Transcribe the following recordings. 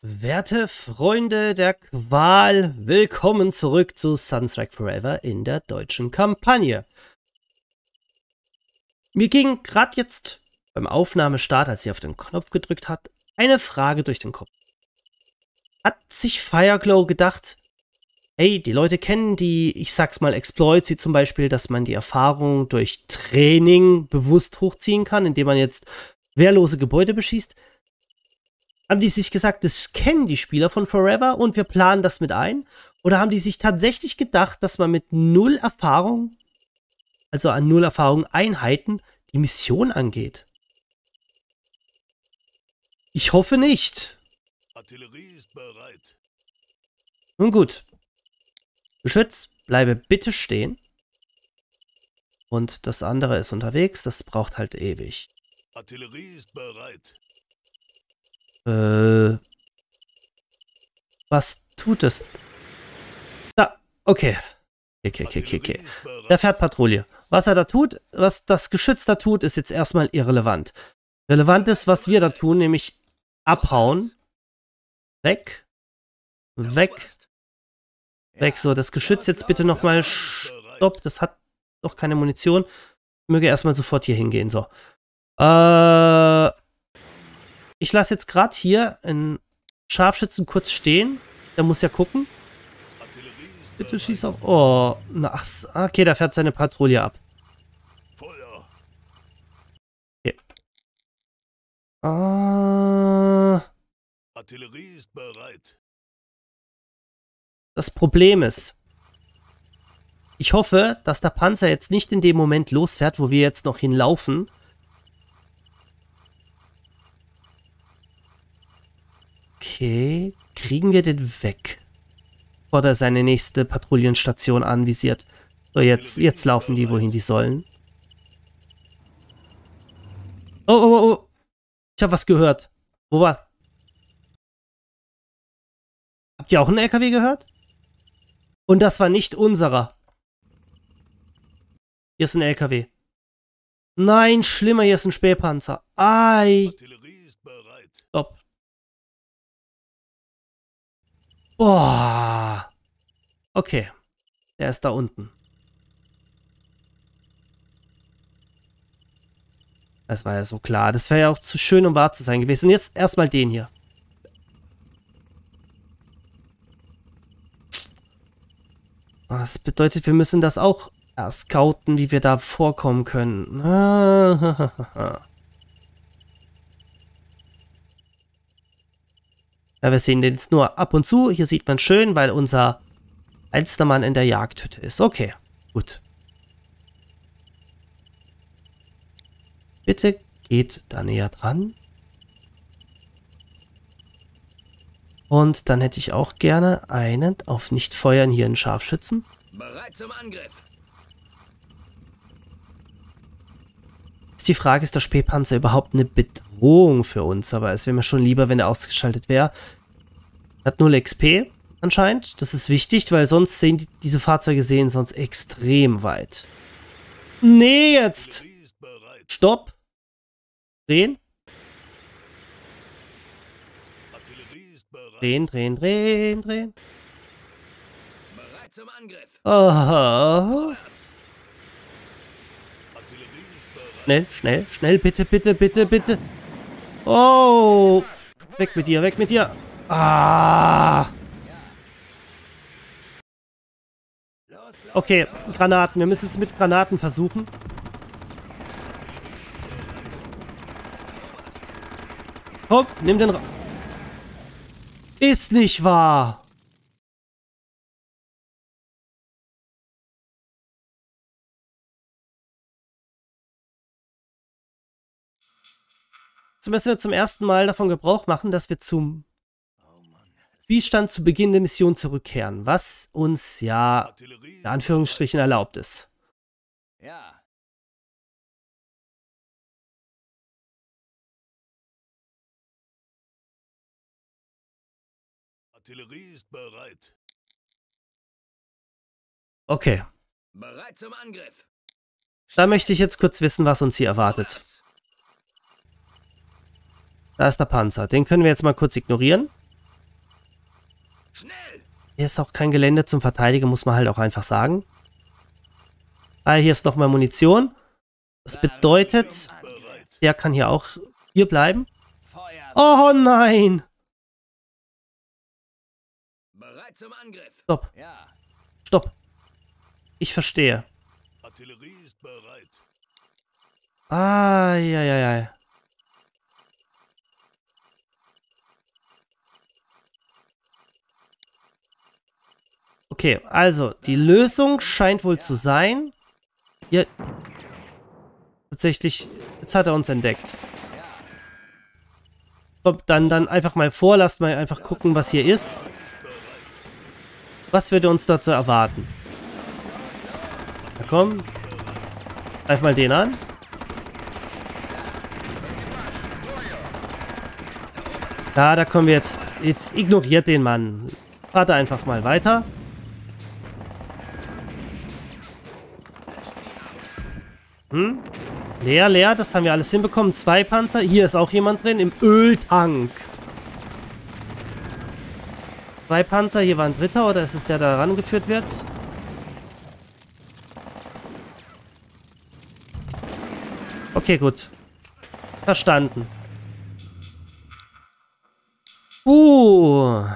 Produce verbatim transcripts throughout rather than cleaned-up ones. Werte Freunde der Qual, willkommen zurück zu Sudden Strike Forever in der deutschen Kampagne. Mir ging gerade jetzt beim Aufnahmestart, als ich auf den Knopf gedrückt hat, eine Frage durch den Kopf. Hat sich Fireglow gedacht, hey, die Leute kennen die, ich sag's mal, Exploits, wie zum Beispiel, dass man die Erfahrung durch Training bewusst hochziehen kann, indem man jetzt wehrlose Gebäude beschießt? Haben die sich gesagt, das kennen die Spieler von Forever und wir planen das mit ein? Oder haben die sich tatsächlich gedacht, dass man mit null Erfahrung, also an null Erfahrung Einheiten, die Mission angeht? Ich hoffe nicht. Artillerie ist bereit. Nun gut. Geschütz, bleibe bitte stehen. Und das andere ist unterwegs, das braucht halt ewig. Artillerie ist bereit. Äh, was tut es? Da, okay. Okay, okay, okay, okay. Da fährt Patrouille. Was er da tut, was das Geschütz da tut, ist jetzt erstmal irrelevant. Relevant ist, was wir da tun, nämlich abhauen. Weg. Weg. Weg. So, das Geschütz jetzt bitte nochmal. Stopp, das hat doch keine Munition. Ich möge erstmal sofort hier hingehen. So. Äh... Ich lasse jetzt gerade hier einen Scharfschützen kurz stehen. Der muss ja gucken. Bitte schieß auf. Oh, na, ach, okay, da fährt seine Patrouille ab. Okay. Ah. Das Problem ist, ich hoffe, dass der Panzer jetzt nicht in dem Moment losfährt, wo wir jetzt noch hinlaufen. Okay, kriegen wir den weg, bevor er seine nächste Patrouillenstation anvisiert. So, jetzt, jetzt laufen die, wohin die sollen. Oh, oh, oh, ich habe was gehört. Wo war? Habt ihr auch einen L K W gehört? Und das war nicht unserer. Hier ist ein L K W. Nein, schlimmer, hier ist ein Spähpanzer. Ei. Stopp. Boah. Okay. Der ist da unten. Das war ja so klar. Das wäre ja auch zu schön, um wahr zu sein gewesen. Und jetzt erstmal den hier. Das bedeutet, wir müssen das auch scouten, wie wir da vorkommen können. Ja, wir sehen den jetzt nur ab und zu. Hier sieht man schön, weil unser einster Mann in der Jagdhütte ist. Okay, gut. Bitte geht da näher dran. Und dann hätte ich auch gerne einen auf Nicht-Feuern hier einen Scharfschützen. Bereit zum Angriff. Die Frage ist, der Spähpanzer überhaupt eine Bedrohung für uns, aber es wäre mir schon lieber, wenn er ausgeschaltet wäre. Hat null X P anscheinend, das ist wichtig, weil sonst sehen die, diese Fahrzeuge sehen sonst extrem weit. Nee, jetzt! Stopp! Drehen! Drehen, drehen, drehen, drehen! Bereit zum Angriff! Oh. Schnell, schnell, schnell, bitte, bitte, bitte, bitte. Oh, weg mit dir, weg mit dir. Ah. Okay, Granaten. Wir müssen es mit Granaten versuchen. Komm, nimm den Ra- Ist nicht wahr. Müssen wir zum ersten Mal davon Gebrauch machen, dass wir zum Spielstand zu Beginn der Mission zurückkehren, was uns ja in Anführungsstrichen erlaubt ist. Ja. Artillerie ist bereit. Okay. Bereit zum Angriff. Da möchte ich jetzt kurz wissen, was uns hier erwartet. Da ist der Panzer. Den können wir jetzt mal kurz ignorieren. Hier ist auch kein Gelände zum Verteidigen, muss man halt auch einfach sagen. Ah, hier ist nochmal Munition. Das bedeutet, der kann hier auch hier bleiben. Oh nein! Stopp. Stopp. Ich verstehe. Ah, ja, ja, ja. Okay, also, die Lösung scheint wohl zu sein. Hier. Tatsächlich, jetzt hat er uns entdeckt. Kommt dann, dann einfach mal vor, lasst mal einfach gucken, was hier ist. Was würde uns dort so erwarten? Na komm. Greif mal den an. Da, da kommen wir jetzt. Jetzt ignoriert den Mann. Warte einfach mal weiter. Hm? Leer, leer. Das haben wir alles hinbekommen. Zwei Panzer. Hier ist auch jemand drin. Im Öltank. Zwei Panzer. Hier war ein dritter. Oder ist es der, der da rangeführt wird? Okay, gut. Verstanden. Uh.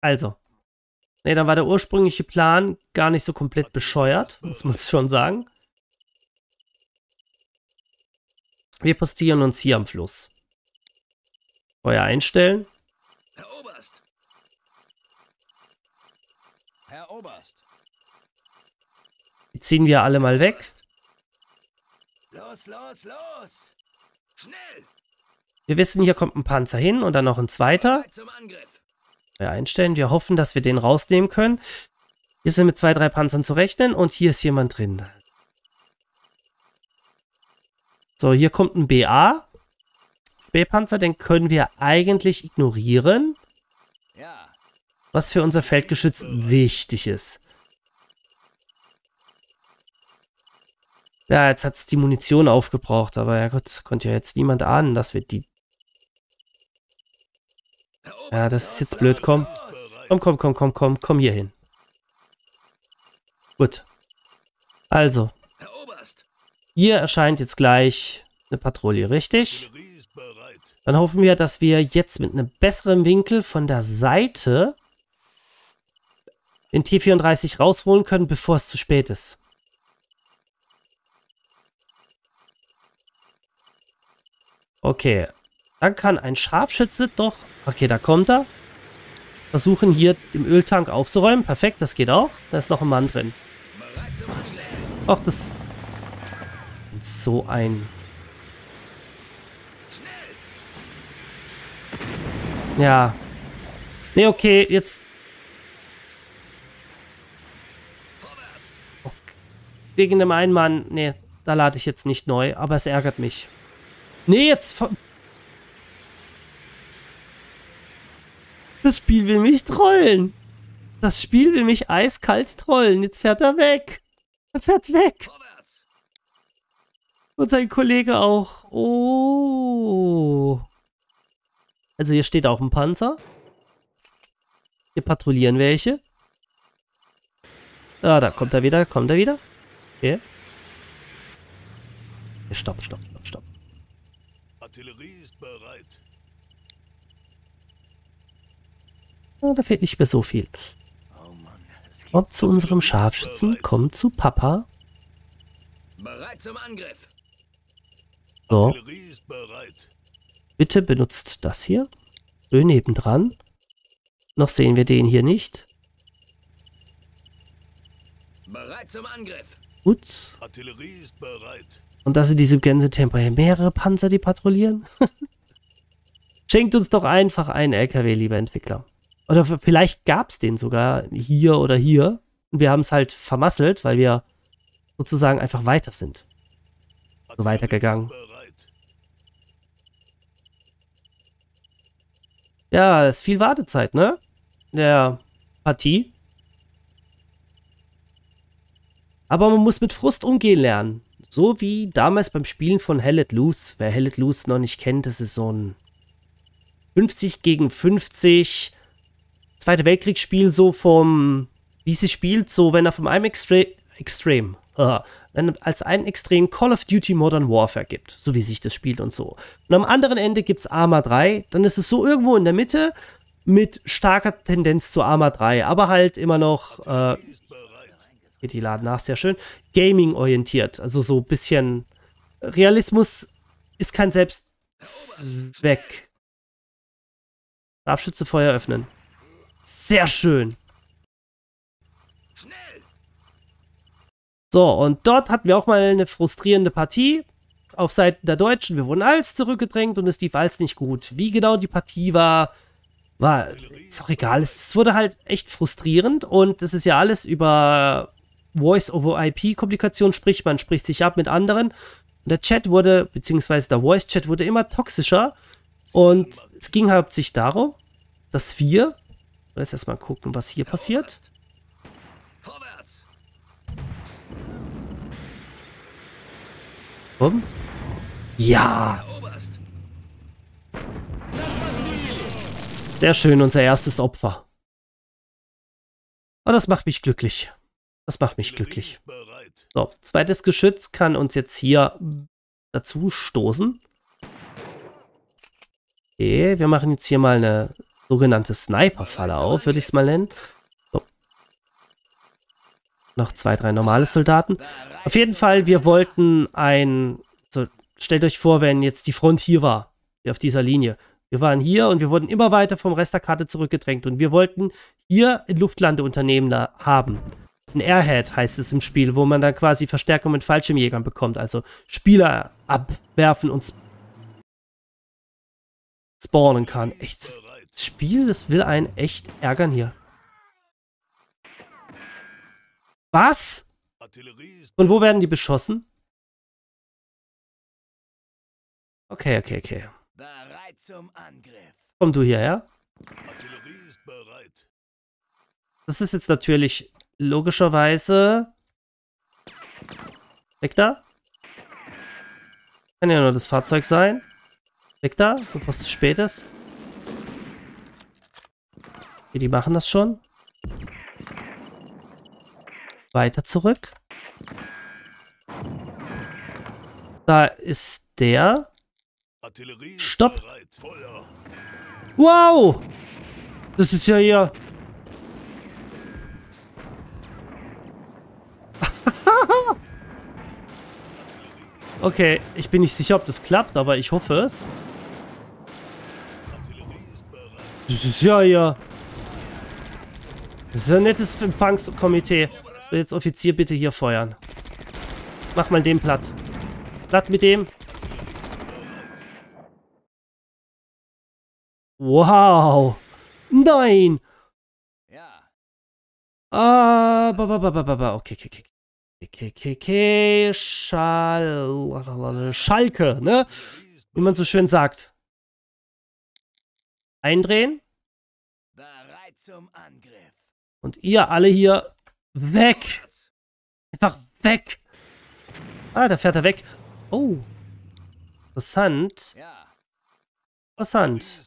Also. Ne, dann war der ursprüngliche Plan gar nicht so komplett bescheuert, muss man schon sagen. Wir postieren uns hier am Fluss. Feuer einstellen. Herr Oberst. Herr Oberst. Die ziehen wir alle mal weg. Los, los, los. Schnell. Wir wissen, hier kommt ein Panzer hin und dann noch ein zweiter. Zum Angriff. Ja, einstellen. Wir hoffen, dass wir den rausnehmen können. Hier sind mit zwei, drei Panzern zu rechnen und hier ist jemand drin. So, hier kommt ein B A. B-Panzer, den können wir eigentlich ignorieren. Was für unser Feldgeschütz wichtig ist. Ja, jetzt hat es die Munition aufgebraucht, aber ja Gott, konnte ja jetzt niemand ahnen, dass wir die... Ja, das ist jetzt blöd, komm. Komm, komm, komm, komm, komm, komm hier hin. Gut. Also. Hier erscheint jetzt gleich eine Patrouille, richtig? Dann hoffen wir, dass wir jetzt mit einem besseren Winkel von der Seite den T vierunddreißig rausholen können, bevor es zu spät ist. Okay, dann kann ein Scharfschütze doch... Okay, da kommt er. Versuchen hier im Öltank aufzuräumen. Perfekt, das geht auch. Da ist noch ein Mann drin. Ach, das... So ein... Ja. Ne, okay, jetzt... Okay. Wegen dem einen Mann... Ne, da lade ich jetzt nicht neu, aber es ärgert mich. Nee, jetzt... Das Spiel will mich trollen. Das Spiel will mich eiskalt trollen. Jetzt fährt er weg. Er fährt weg. Und sein Kollege auch. Oh. Also hier steht auch ein Panzer. Hier patrouillieren welche. Ah, da kommt er wieder, da kommt er wieder. Okay. Stopp, stopp, stopp, stopp. Artillerie ist bereit. Oh, da fehlt nicht mehr so viel. Kommt zu unserem Scharfschützen, kommt zu Papa. Bereit zum Angriff. So. Artillerie ist bereit. Bitte benutzt das hier. Schön nebendran. Noch sehen wir den hier nicht. Bereit zum Angriff. Gut. Artillerie ist bereit. Und dass in diesem Gänsetempo hier mehrere Panzer, die patrouillieren. Schenkt uns doch einfach einen L K W, lieber Entwickler. Oder vielleicht gab es den sogar hier oder hier. Und wir haben es halt vermasselt, weil wir sozusagen einfach weiter sind. So weitergegangen. Ja, das ist viel Wartezeit, ne? In der Partie. Aber man muss mit Frust umgehen lernen. So wie damals beim Spielen von Hell Let Loose. Wer Hell Let Loose noch nicht kennt, das ist so ein fünfzig gegen fünfzig Zweite Weltkriegsspiel so vom, wie sie spielt, so wenn er vom einem Extre Extrem, äh, wenn als einen Extrem Call of Duty Modern Warfare gibt, so wie sich das spielt und so. Und am anderen Ende gibt es Arma drei, dann ist es so irgendwo in der Mitte mit starker Tendenz zu Arma drei, aber halt immer noch, äh, geht die Laden nach, sehr schön, Gaming-orientiert, also so ein bisschen Realismus ist kein Selbstzweck. Scharfschütze Feuer öffnen. Sehr schön. So, und dort hatten wir auch mal eine frustrierende Partie auf Seiten der Deutschen. Wir wurden als zurückgedrängt und es lief als nicht gut. Wie genau die Partie war, war, ist auch egal. Es wurde halt echt frustrierend und das ist ja alles über Voice-over-I P-Kommunikation, sprich, man spricht sich ab mit anderen. Und der Chat wurde, beziehungsweise der Voice-Chat wurde immer toxischer und es ging hauptsächlich darum, dass wir, jetzt erstmal gucken, was hier passiert. Vorwärts! Um. Ja! Sehr schön, unser erstes Opfer. Und das macht mich glücklich. Das macht mich glücklich. So, zweites Geschütz kann uns jetzt hier dazu stoßen. Okay, wir machen jetzt hier mal eine sogenannte Sniper-Falle auf, würde ich es mal nennen. So. Noch zwei, drei normale Soldaten. Auf jeden Fall, wir wollten ein... So, stellt euch vor, wenn jetzt die Front hier war, hier auf dieser Linie. Wir waren hier und wir wurden immer weiter vom Rest der Karte zurückgedrängt und wir wollten hier ein Luftlandeunternehmen da haben. Ein Airhead heißt es im Spiel, wo man dann quasi Verstärkung mit Fallschirmjägern bekommt. Also Spieler abwerfen und spawnen kann. Echt, das Spiel, das will einen echt ärgern hier. Was? Und wo werden die beschossen? Okay, okay, okay. Komm du hierher. Das ist jetzt natürlich... Logischerweise. Weg da. Kann ja nur das Fahrzeug sein. Weg da, bevor es zu spät ist. Okay, die machen das schon. Weiter zurück. Da ist der. Stopp. Wow! Das ist ja hier. Okay, ich bin nicht sicher, ob das klappt, aber ich hoffe es. Das ist ja, ja. Das ist ja ein nettes Empfangskomitee. So, jetzt Offizier, bitte hier feuern. Mach mal den platt. Platt mit dem. Wow. Nein. Ah, ba, ba, ba, ba, ba. Okay, okay, okay. K K K, Schal Schalke, ne? Wie man so schön sagt. Eindrehen. Und ihr alle hier weg. Einfach weg. Ah, da fährt er weg. Oh. Interessant. Interessant.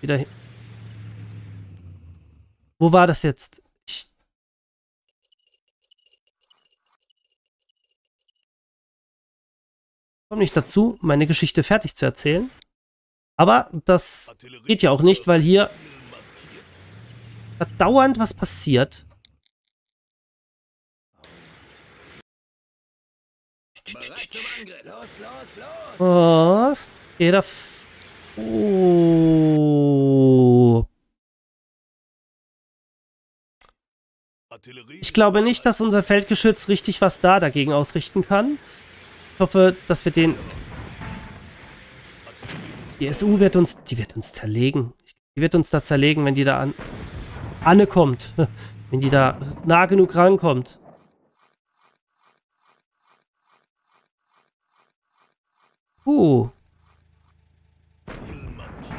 Wieder hin. Wo war das jetzt? Ich komme nicht dazu, meine Geschichte fertig zu erzählen. Aber das geht ja auch nicht, weil hier dauernd was passiert. Oh, jeder... Oh. Ich glaube nicht, dass unser Feldgeschütz richtig was da dagegen ausrichten kann. Ich hoffe, dass wir den... Die S U wird uns... Die wird uns zerlegen. Die wird uns da zerlegen, wenn die da an... Anne kommt. Wenn die da nah genug rankommt. Uh.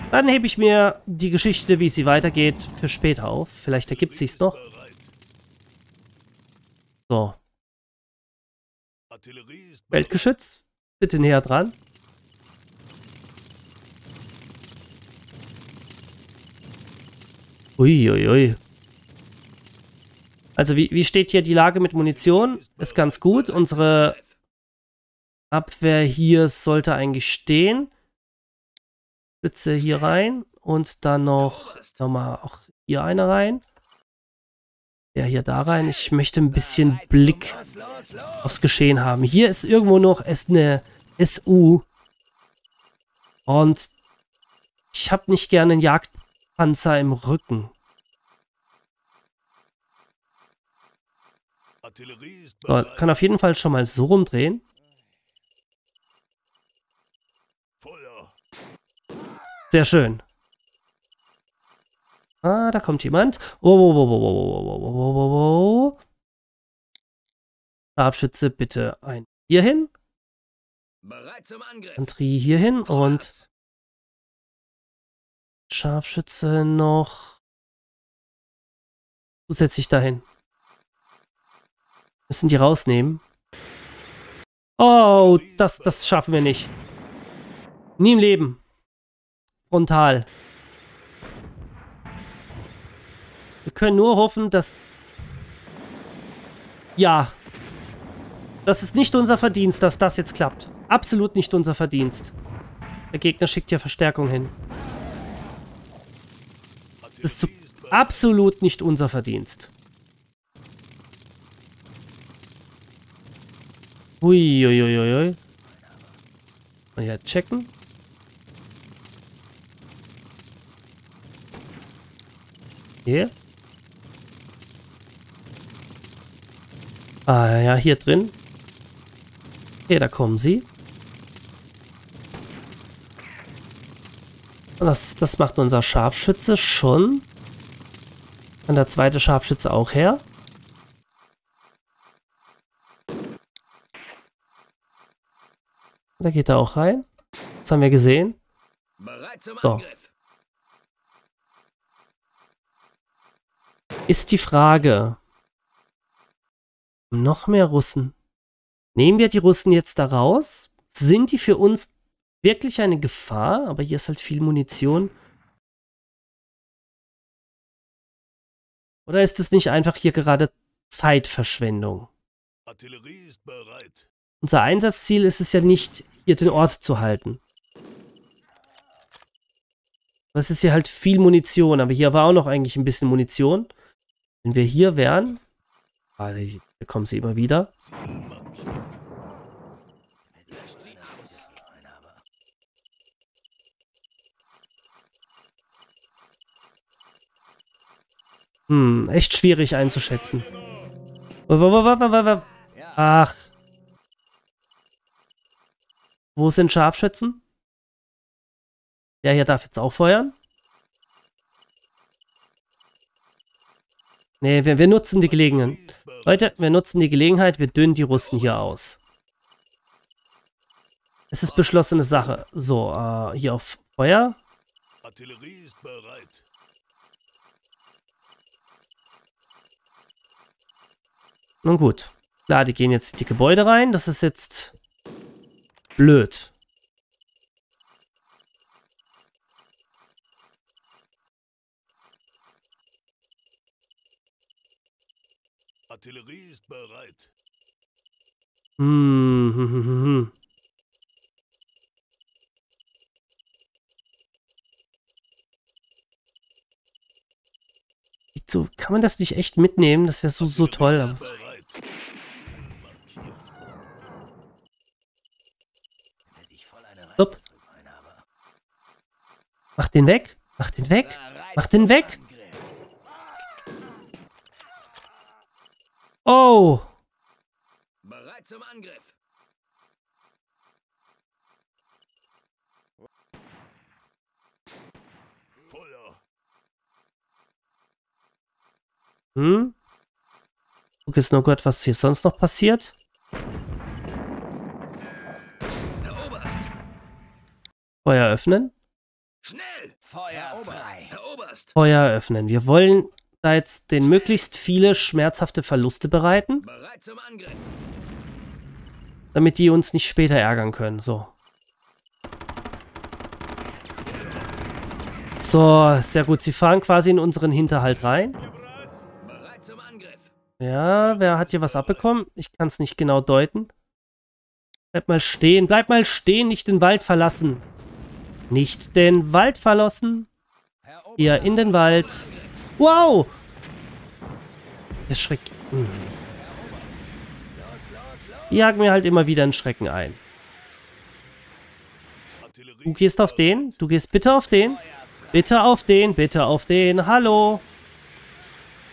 Dann hebe ich mir die Geschichte, wie sie weitergeht, für später auf. Vielleicht ergibt sich's noch. So. Weltgeschütz, bitte näher dran. Uiuiui. Also wie, wie steht hier die Lage mit Munition? Ist ganz gut. Unsere Abwehr hier sollte eigentlich stehen. Spitze hier rein. Und dann noch, sagen wir mal, auch hier eine rein. Der hier da rein. Ich möchte ein bisschen Blick aufs Geschehen haben. Hier ist irgendwo noch eine S U. Und ich habe nicht gerne einen Jagdpanzer im Rücken. So, kann auf jeden Fall schon mal so rumdrehen. Sehr schön. Ah, da kommt jemand. Oh, oh, oh, oh, oh, oh, oh, oh, oh. Scharfschütze bitte ein hier hin. Bereit zum Angriff. Infanterie hier hin und Scharfschütze noch zusätzlich dahin. Müssen die rausnehmen. Oh, das, das schaffen wir nicht. Nie im Leben. Frontal. Wir können nur hoffen, dass... Ja. Das ist nicht unser Verdienst, dass das jetzt klappt. Absolut nicht unser Verdienst. Der Gegner schickt ja Verstärkung hin. Das ist zu... absolut nicht unser Verdienst. Uiuiuiui. Mal hier checken. Hier. Ah ja, hier drin. Hier, da kommen sie. Und das, das macht unser Scharfschütze schon. Und der zweite Scharfschütze auch her. Da geht er auch rein. Das haben wir gesehen. So. Ist die Frage. Noch mehr Russen. Nehmen wir die Russen jetzt da raus? Sind die für uns wirklich eine Gefahr? Aber hier ist halt viel Munition. Oder ist es nicht einfach hier gerade Zeitverschwendung? Artillerie ist bereit. Unser Einsatzziel ist es ja nicht, hier den Ort zu halten. Das ist hier halt viel Munition, aber hier war auch noch eigentlich ein bisschen Munition. Wenn wir hier wären... Ah, da kommen sie immer wieder. Hm, echt schwierig einzuschätzen. Ach... Wo sind Scharfschützen? Der hier darf jetzt auch feuern. Ne, wir, wir nutzen die Gelegenheit. Leute, wir nutzen die Gelegenheit, wir dünnen die Russen hier aus. Es ist beschlossene Sache. So, äh, hier auf Feuer. Artillerie ist bereit. Nun gut. Klar, die gehen jetzt in die Gebäude rein. Das ist jetzt... blöd. Artillerie ist bereit. Hm. So, kann man das nicht echt mitnehmen? Das wäre so, so toll. Mach den weg, mach den weg, mach den weg. Oh. Bereit zum Angriff. Hm? Guck jetzt nur Gott, was hier sonst noch passiert. Feuer öffnen. Schnell! Feuer frei. Feuer öffnen. Wir wollen da jetzt den möglichst viele schmerzhafte Verluste bereiten. Bereit zum Angriff. Damit die uns nicht später ärgern können. So. So, sehr gut. Sie fahren quasi in unseren Hinterhalt rein. Ja, wer hat hier was abbekommen? Ich kann es nicht genau deuten. Bleib mal stehen. Bleib mal stehen. Nicht den Wald verlassen. Nicht den Wald verlassen. Hier in den Wald. Wow! Erschreckt. Die jagen mir halt immer wieder einen Schrecken ein. Du gehst auf den. Du gehst bitte auf den. Bitte auf den. Bitte auf den. Hallo.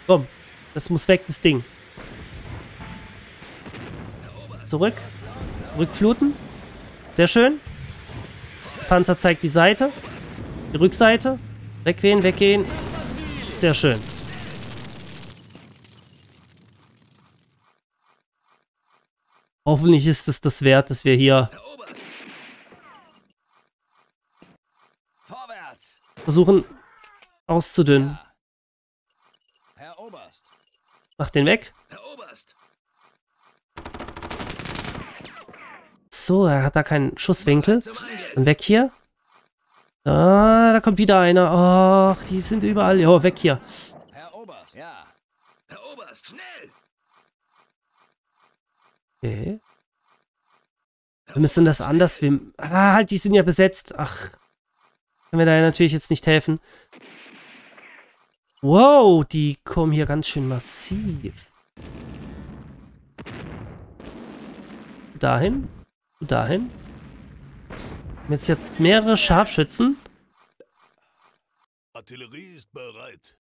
Komm. Das muss weg, das Ding. Zurück. Rückfluten. Sehr schön. Panzer zeigt die Seite. Die Rückseite. Weggehen, weggehen. Sehr schön. Hoffentlich ist es das wert, dass wir hier versuchen auszudünnen. Mach den weg. So, er hat da keinen Schusswinkel. Dann weg hier. Ah, da kommt wieder einer. Ach, die sind überall. Jo, weg hier. Okay. Wir müssen das anders filmen. Ah, halt, die sind ja besetzt. Ach. Können wir da natürlich jetzt nicht helfen. Wow, die kommen hier ganz schön massiv. Dahin. Dahin. Jetzt hier mehrere Scharfschützen. Artillerie ist bereit.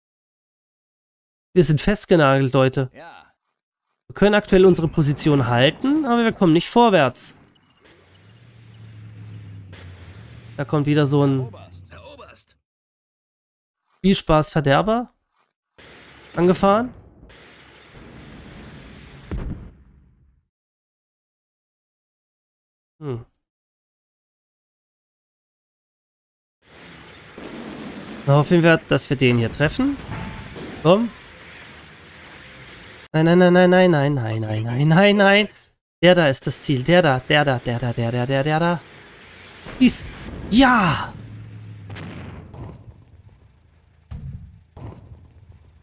Wir sind festgenagelt, Leute. Ja. Wir können aktuell unsere Position halten, aber wir kommen nicht vorwärts. Da kommt wieder so ein Spielspaßverderber angefahren. Hm. Dann hoffen wir, dass wir den hier treffen. Komm. Nein, nein, nein, nein, nein, nein, nein, nein, nein, nein, nein. Der da ist das Ziel. Der da, der da, der da, der da, der, der da. Dies. Ja!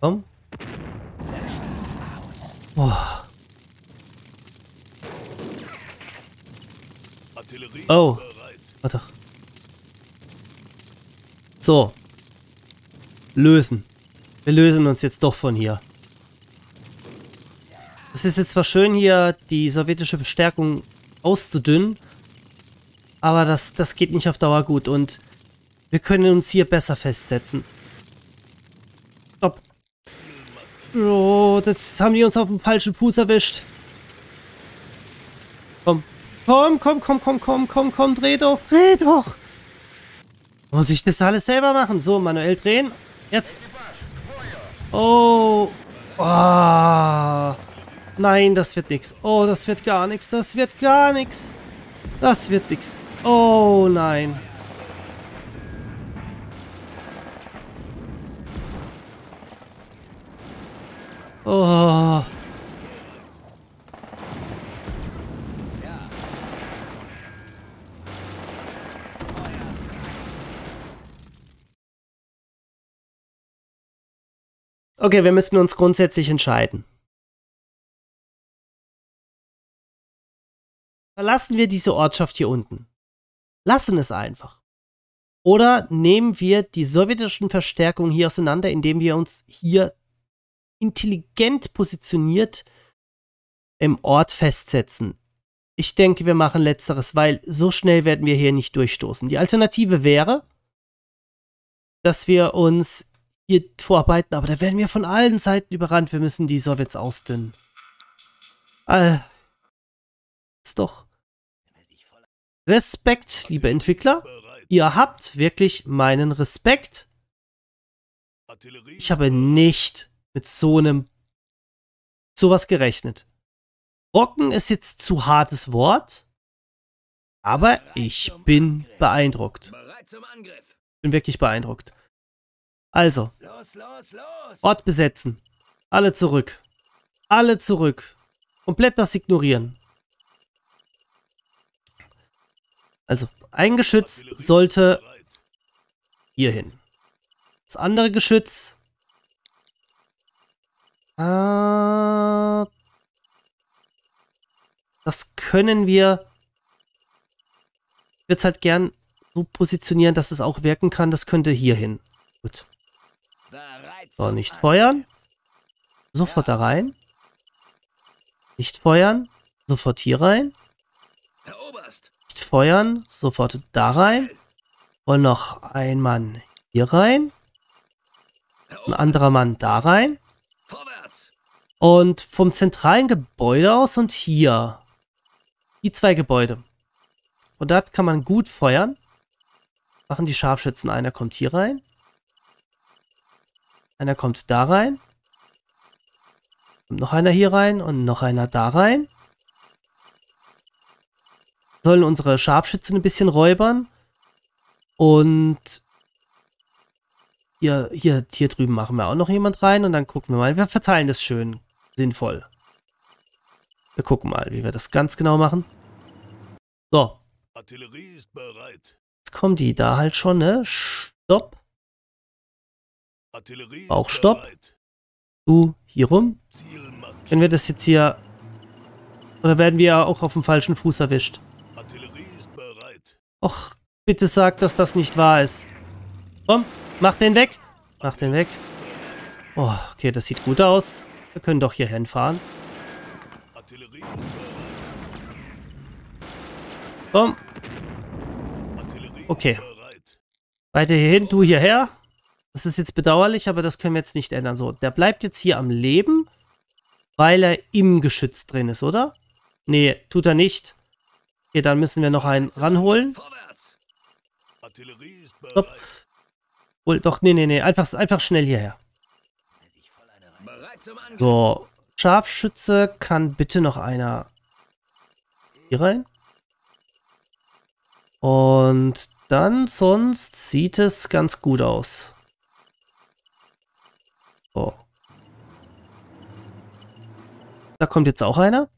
Komm. Boah. Oh, warte. So. Lösen. Wir lösen uns jetzt doch von hier. Es ist jetzt zwar schön, hier die sowjetische Verstärkung auszudünnen, aber das, das geht nicht auf Dauer gut und wir können uns hier besser festsetzen. Stopp. Oh, jetzt haben die uns auf dem falschen Fuß erwischt. Komm. Komm, komm, komm, komm, komm, komm, komm, dreh doch, dreh doch. Muss ich das alles selber machen? So, manuell drehen. Jetzt. Oh. Oh. Nein, das wird nichts. Oh, das wird gar nichts. Das wird gar nichts. Das wird nichts. Oh, nein. Oh. Okay, wir müssen uns grundsätzlich entscheiden. Verlassen wir diese Ortschaft hier unten. Lassen es einfach. Oder nehmen wir die sowjetischen Verstärkungen hier auseinander, indem wir uns hier intelligent positioniert im Ort festsetzen. Ich denke, wir machen Letzteres, weil so schnell werden wir hier nicht durchstoßen. Die Alternative wäre, dass wir uns hier vorarbeiten, aber da werden wir von allen Seiten überrannt. Wir müssen die Sowjets ausdünnen. All. Ist doch. Respekt, liebe Entwickler. Ihr habt wirklich meinen Respekt. Ich habe nicht mit so einem sowas gerechnet. Rocken ist jetzt zu hartes Wort, aber ich bin beeindruckt. Ich bin wirklich beeindruckt. Also, los, los, los. Ort besetzen. Alle zurück. Alle zurück. Komplett das ignorieren. Also, ein Geschütz sollte hier hin. Das andere Geschütz. Äh, das können wir... Ich würde es halt gern so positionieren, dass es auch wirken kann. Das könnte hier hin. Gut. So, nicht feuern. Sofort da rein. Nicht feuern. Sofort hier rein. Nicht feuern. Sofort da rein. Und noch ein Mann hier rein. Ein anderer Mann da rein. Und vom zentralen Gebäude aus und hier. Die zwei Gebäude. Und da kann man gut feuern. Machen die Scharfschützen. Einer kommt hier rein. Einer kommt da rein. Und noch einer hier rein und noch einer da rein. Sollen unsere Scharfschützen ein bisschen räubern. Und hier, hier, hier drüben machen wir auch noch jemand rein. Und dann gucken wir mal. Wir verteilen das schön sinnvoll. Wir gucken mal, wie wir das ganz genau machen. So. Artillerie ist bereit. Jetzt kommen die da halt schon, ne? Stopp. Artillerie auch Stopp. Bereit. Du, hier rum. Wenn wir das jetzt hier... Oder werden wir auch auf dem falschen Fuß erwischt? Artillerie ist bereit. Och, bitte sag, dass das nicht wahr ist. Komm, mach den weg. Mach den weg. Oh, okay, das sieht gut aus. Wir können doch hier hinfahren. Artillerie ist bereit. Komm. Okay. Weiter hier hin, du hierher. Das ist jetzt bedauerlich, aber das können wir jetzt nicht ändern. So, der bleibt jetzt hier am Leben, weil er im Geschütz drin ist, oder? Nee, tut er nicht. Okay, dann müssen wir noch einen ranholen. Stopp. Oh, doch, nee, nee, nee. Einfach, einfach schnell hierher. So, Scharfschütze kann bitte noch einer hier rein. Und dann, sonst sieht es ganz gut aus. So. Da kommt jetzt auch einer.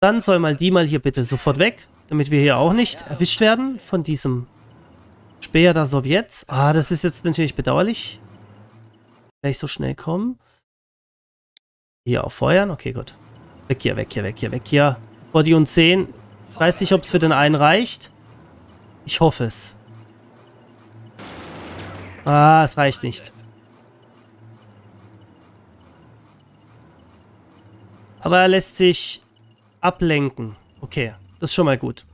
Dann soll mal die mal hier bitte sofort weg, damit wir hier auch nicht erwischt werden von diesem Speer der Sowjets. Ah, das ist jetzt natürlich bedauerlich. Gleich so schnell kommen. Hier auf Feuern. Okay, gut. Weg hier, weg hier, weg hier, weg hier. Bevor die uns sehen. Ich weiß nicht, ob es für den einen reicht. Ich hoffe es. Ah, es reicht nicht. Aber er lässt sich ablenken. Okay, das ist schon mal gut.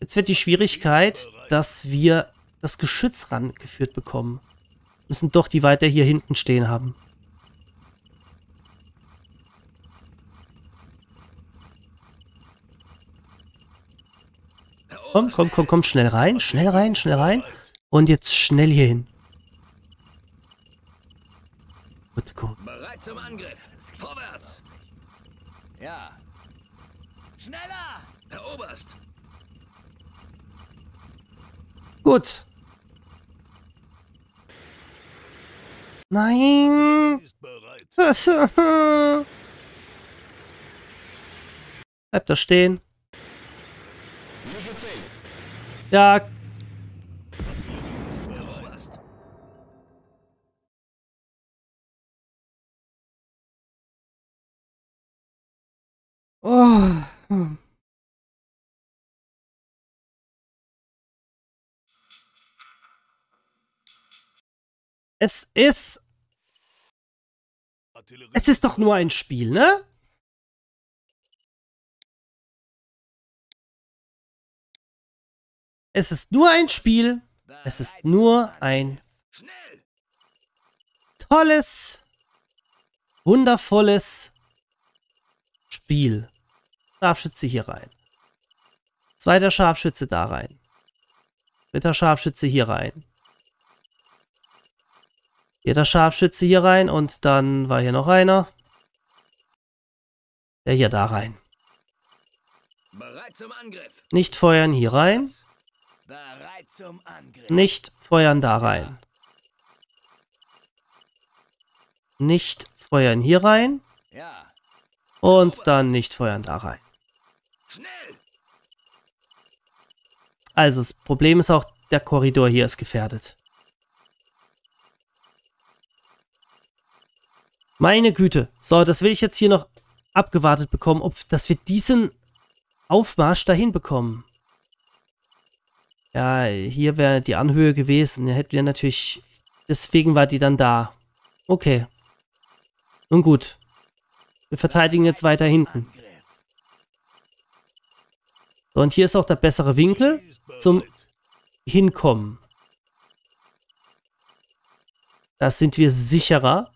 Jetzt wird die Schwierigkeit, dass wir das Geschütz rangeführt bekommen. Wir müssen doch die weiter hier hinten stehen haben. Komm, komm, komm, komm, schnell rein, schnell rein, schnell rein. Und jetzt schnell hier hin. Gut, gut. Bereit zum Angriff. Vorwärts. Ja. Schneller! Eroberst! Gut. Nein! Bleibt da stehen. Ja. Oh. Hm. Es ist... Es ist doch nur ein Spiel, ne? Es ist nur ein Spiel. Es ist nur ein tolles, wundervolles Spiel. Scharfschütze hier rein. Zweiter Scharfschütze da rein. Dritter Scharfschütze hier rein. Jeder Scharfschütze hier rein. Und dann war hier noch einer. Der hier da rein. Nicht feuern hier rein. Nicht feuern da rein. Nicht feuern hier rein. Und dann nicht feuern da rein. Also das Problem ist auch, der Korridor hier ist gefährdet. Meine Güte. So, das will ich jetzt hier noch abgewartet bekommen, ob, dass wir diesen Aufmarsch dahin bekommen. Ja, hier wäre die Anhöhe gewesen. Da hätten wir natürlich... Deswegen war die dann da. Okay. Nun gut. Wir verteidigen jetzt weiter hinten. So, und hier ist auch der bessere Winkel zum Hinkommen. Da sind wir sicherer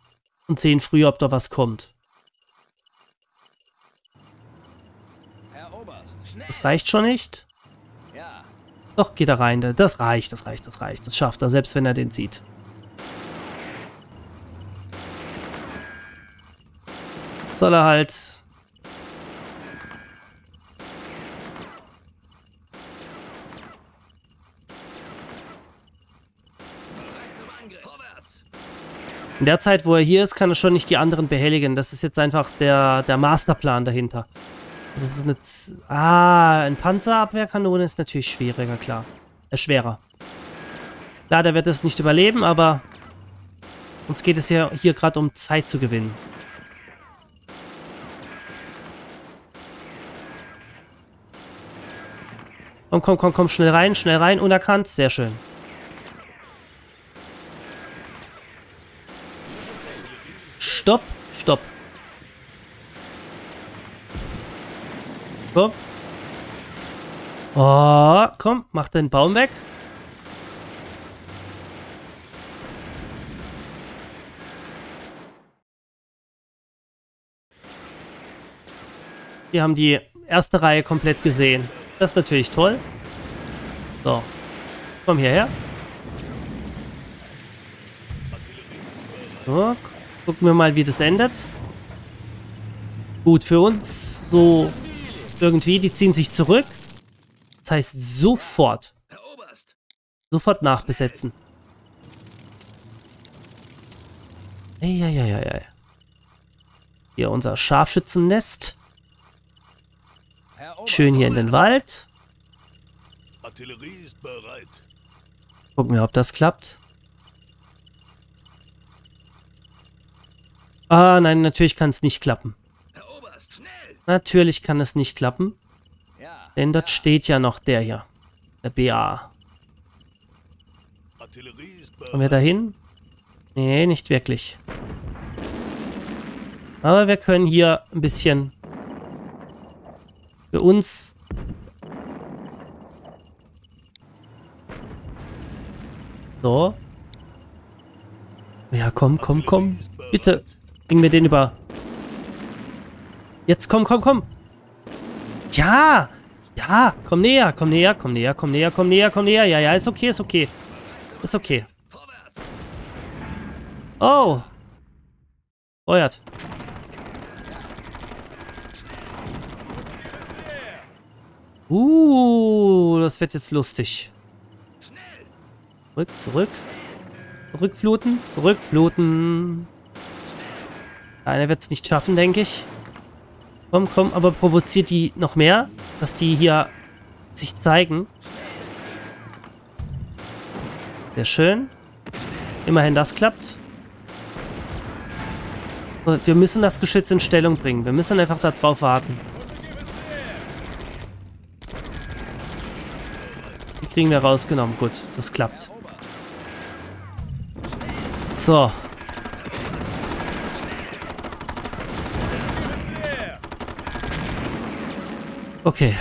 und sehen früher, ob da was kommt. Das reicht schon nicht. Doch, geht da rein. Das reicht, das reicht, das reicht. Das schafft er, selbst wenn er den sieht. Soll er halt... In der Zeit, wo er hier ist, kann er schon nicht die anderen behelligen. Das ist jetzt einfach der, der Masterplan dahinter. Das ist eine Z ah, ein Panzerabwehrkanone ist natürlich schwieriger, klar. Äh, schwerer. Klar, der wird es nicht überleben, aber uns geht es ja hier gerade um Zeit zu gewinnen. Komm, komm, komm, komm, schnell rein, schnell rein, unerkannt, sehr schön. Stopp, stopp. Komm. Oh, komm, mach den Baum weg. Wir haben die erste Reihe komplett gesehen. Das ist natürlich toll. So. Komm hierher. So. Gucken wir mal, wie das endet. Gut, für uns so irgendwie. Die ziehen sich zurück. Das heißt, sofort. Sofort nachbesetzen. Eieieiei. Hier unser Scharfschützennest. Schön hier in den Wald. Gucken wir, ob das klappt. Ah, nein, natürlich kann es nicht klappen. Natürlich kann es nicht klappen. Denn dort steht ja noch der hier. Der B A. Kommen wir da hin? Nee, nicht wirklich. Aber wir können hier ein bisschen... Für uns. So. Ja, komm, komm, komm. Bitte. Bringen wir den über. Jetzt komm, komm, komm. Ja. Ja. Komm näher, komm näher, komm näher, komm näher, komm näher, komm näher. Ja, ja, ist okay, ist okay. Ist okay. Oh. Feuert. Uh, das wird jetzt lustig. Zurück, zurück. Zurückfluten, zurückfluten. Einer wird es nicht schaffen, denke ich. Komm, komm, aber provoziert die noch mehr, dass die hier sich zeigen. Sehr schön. Immerhin das klappt. Und wir müssen das Geschütz in Stellung bringen. Wir müssen einfach darauf warten. Kriegen wir rausgenommen. Gut, das klappt. So. Okay.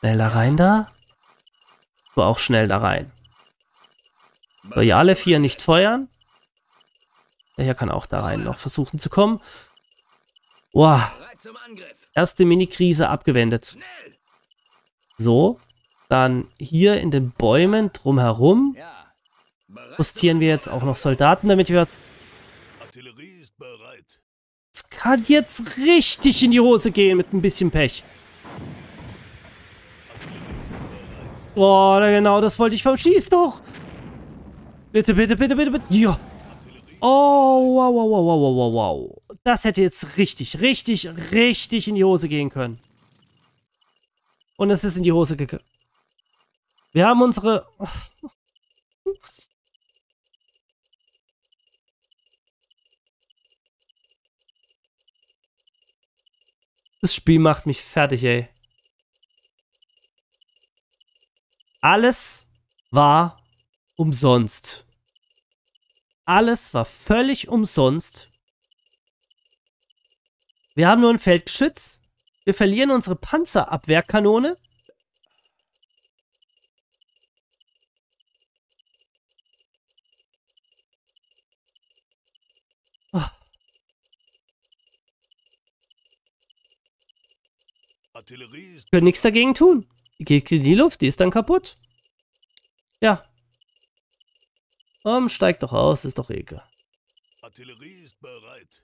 Schnell da rein da. So, auch schnell da rein. So, ja, alle vier nicht feuern. Der hier kann auch da rein noch versuchen zu kommen. Wow. Erste Mini-Krise abgewendet. So, dann hier in den Bäumen drumherum postieren wir jetzt auch noch Soldaten, damit wir jetzt... Es kann jetzt richtig in die Hose gehen mit ein bisschen Pech. Boah, genau, das wollte ich verschießen doch. Bitte, bitte, bitte, bitte, bitte. Ja. Oh, wow, wow, wow, wow, wow, wow. Das hätte jetzt richtig, richtig, richtig in die Hose gehen können. Und es ist in die Hose gegangen. Wir haben unsere... Das Spiel macht mich fertig, ey. Alles war umsonst. Alles war völlig umsonst. Wir haben nur ein Feldgeschütz. Wir verlieren unsere Panzerabwehrkanone. Oh. Artillerie ist. Wir können nichts dagegen tun. Die geht in die Luft, die ist dann kaputt. Ja. Um, steig doch aus, ist doch egal. Artillerie ist bereit.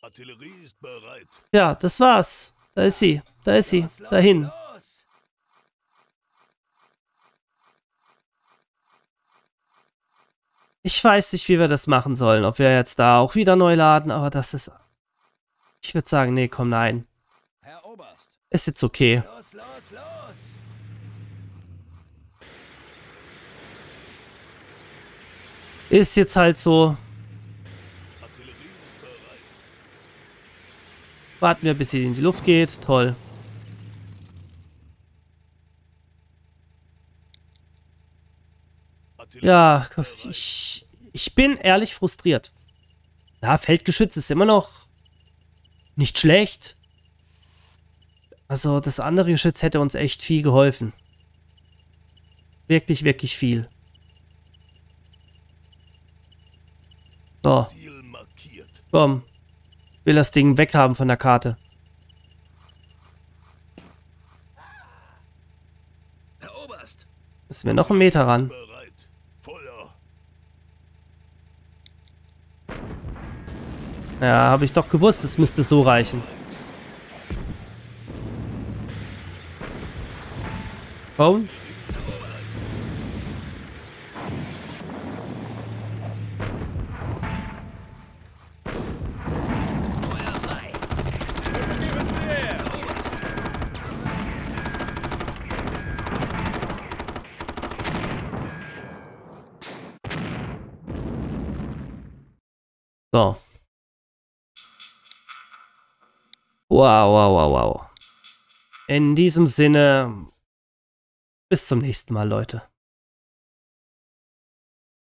Artillerie ist bereit. Ja, das war's. Da ist sie. Da ist sie. Dahin. Ich weiß nicht, wie wir das machen sollen. Ob wir jetzt da auch wieder neu laden, aber das ist... Ich würde sagen, nee, komm, nein. Ist jetzt okay. Los, los, los. Ist jetzt halt so... Warten wir, bis sie in die Luft geht. Toll. Ja, ich, ich bin ehrlich frustriert. Ja, Feldgeschütz ist immer noch nicht schlecht. Also das andere Geschütz hätte uns echt viel geholfen. Wirklich, wirklich viel. So. Komm. Will das Ding weghaben von der Karte. Herr Oberst. Müssen wir noch einen Meter ran. Ja, habe ich doch gewusst, es müsste so reichen. Komm. So. Wow, wow, wow, wow. In diesem Sinne, bis zum nächsten Mal, Leute.